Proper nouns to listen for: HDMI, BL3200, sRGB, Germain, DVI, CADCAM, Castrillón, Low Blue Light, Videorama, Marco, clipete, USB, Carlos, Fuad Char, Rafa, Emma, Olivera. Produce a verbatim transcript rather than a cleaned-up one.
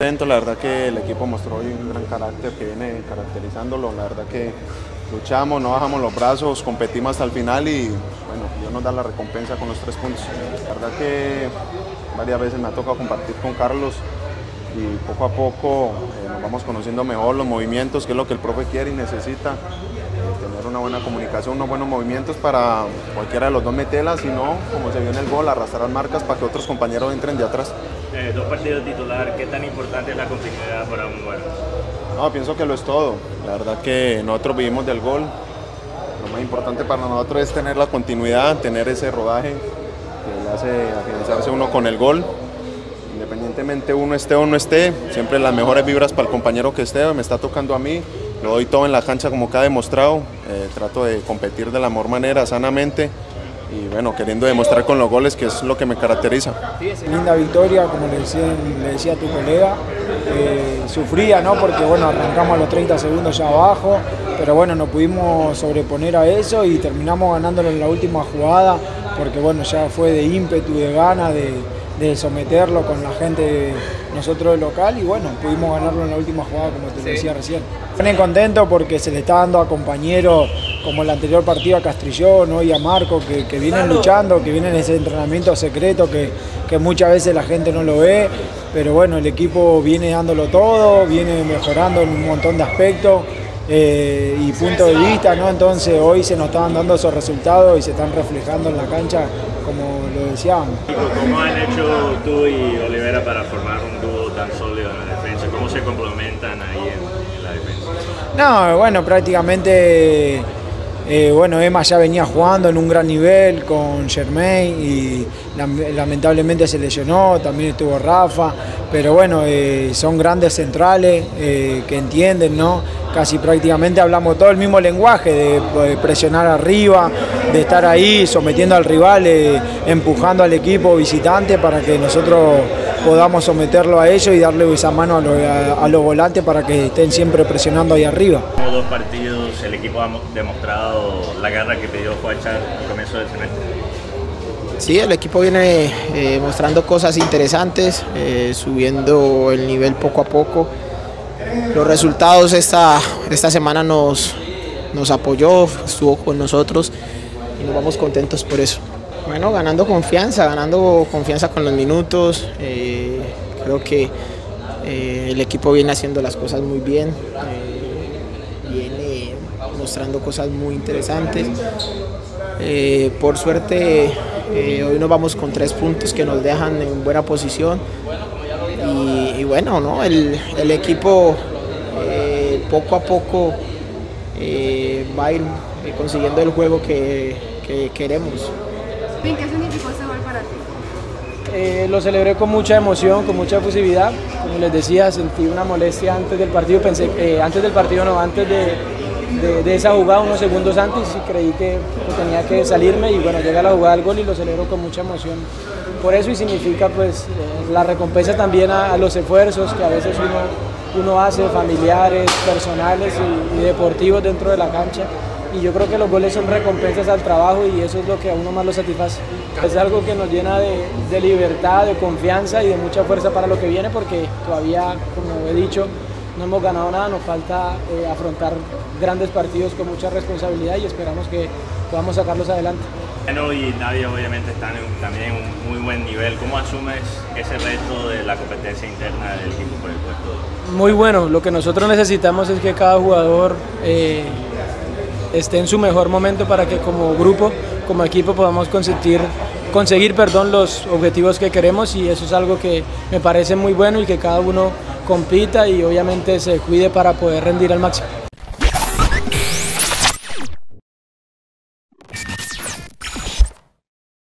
Contento, la verdad que el equipo mostró hoy un gran carácter que viene caracterizándolo, la verdad que luchamos, no bajamos los brazos, competimos hasta el final y bueno, Dios nos da la recompensa con los tres puntos. La verdad que varias veces me ha tocado compartir con Carlos y poco a poco eh, nos vamos conociendo mejor los movimientos, que es lo que el profe quiere y necesita, eh, tener una buena comunicación, unos buenos movimientos para cualquiera de los dos metelas, si no, como se vio en el gol, arrastrar las marcas para que otros compañeros entren de atrás. Eh, dos partidos titular, ¿qué tan importante es la continuidad para un gol? No, pienso que lo es todo, la verdad que nosotros vivimos del gol, lo más importante para nosotros es tener la continuidad, tener ese rodaje que le hace afianzarse uno con el gol. Independientemente uno esté o no esté, siempre las mejores vibras para el compañero que esté, me está tocando a mí, lo doy todo en la cancha como que ha demostrado, eh, trato de competir de la mejor manera, sanamente y bueno, queriendo demostrar con los goles que es lo que me caracteriza. Linda victoria, como le decía, le decía a tu colega, eh, sufría, ¿no? Porque bueno, arrancamos a los treinta segundos ya abajo, pero bueno, nos pudimos sobreponer a eso y terminamos ganándolo en la última jugada, porque bueno, ya fue de ímpetu, de gana, de... de someterlo con la gente de nosotros del local y bueno, pudimos ganarlo en la última jugada como te sí. decía recién. Estoy contento porque se le está dando a compañeros como el anterior partido a Castrillón, hoy a Marco, que, que vienen luchando, que vienen en ese entrenamiento secreto que, que muchas veces la gente no lo ve, pero bueno, el equipo viene dándolo todo, viene mejorando en un montón de aspectos eh, y puntos de vista, ¿no? Entonces hoy se nos están dando esos resultados y se están reflejando en la cancha como lo decíamos. ¿Cómo han hecho tú y Olivera para formar un dúo tan sólido en la defensa? ¿Cómo se complementan ahí en, en la defensa? No, bueno, prácticamente, eh, bueno, Emma ya venía jugando en un gran nivel con Germain y lamentablemente se lesionó, también estuvo Rafa, pero bueno, eh, son grandes centrales eh, que entienden, ¿no? Casi prácticamente hablamos todo el mismo lenguaje, de presionar arriba, de estar ahí sometiendo al rival, eh, empujando al equipo visitante para que nosotros podamos someterlo a ellos y darle esa mano a, lo, a, a los volantes para que estén siempre presionando ahí arriba. En dos partidos el equipo ha demostrado la garra que pidió Fuad Char al comienzo del semestre. Sí, el equipo viene eh, mostrando cosas interesantes, eh, subiendo el nivel poco a poco. Los resultados esta, esta semana nos, nos apoyó, estuvo con nosotros y nos vamos contentos por eso. Bueno, ganando confianza, ganando confianza con los minutos, eh, creo que eh, el equipo viene haciendo las cosas muy bien, eh, viene mostrando cosas muy interesantes. Eh, por suerte eh, hoy nos vamos con tres puntos que nos dejan en buena posición. Y, y bueno, ¿no? el, el equipo eh, poco a poco eh, va a ir eh, consiguiendo el juego que, que queremos. ¿Qué significó ese gol para ti? Eh, lo celebré con mucha emoción, con mucha efusividad. Como les decía, sentí una molestia antes del partido, pensé eh, antes del partido no, antes de, de, de esa jugada, unos segundos antes, y creí que pues, tenía que salirme y bueno, llega la jugada al gol y lo celebro con mucha emoción. Por eso y significa pues eh, la recompensa también a, a los esfuerzos que a veces uno, uno hace, familiares, personales y, y deportivos dentro de la cancha. Y yo creo que los goles son recompensas al trabajo y eso es lo que a uno más lo satisface. Es algo que nos llena de, de libertad, de confianza y de mucha fuerza para lo que viene porque todavía, como he dicho, no hemos ganado nada, nos falta eh, afrontar grandes partidos con mucha responsabilidad y esperamos que podamos sacarlos adelante. Bueno, y Nadia obviamente está en, también en un muy buen nivel. ¿Cómo asumes ese reto de la competencia interna del equipo por el puesto? Muy bueno, lo que nosotros necesitamos es que cada jugador eh, esté en su mejor momento para que como grupo, como equipo podamos conseguir, conseguir perdón, los objetivos que queremos y eso es algo que me parece muy bueno y que cada uno compita y obviamente se cuide para poder rendir al máximo.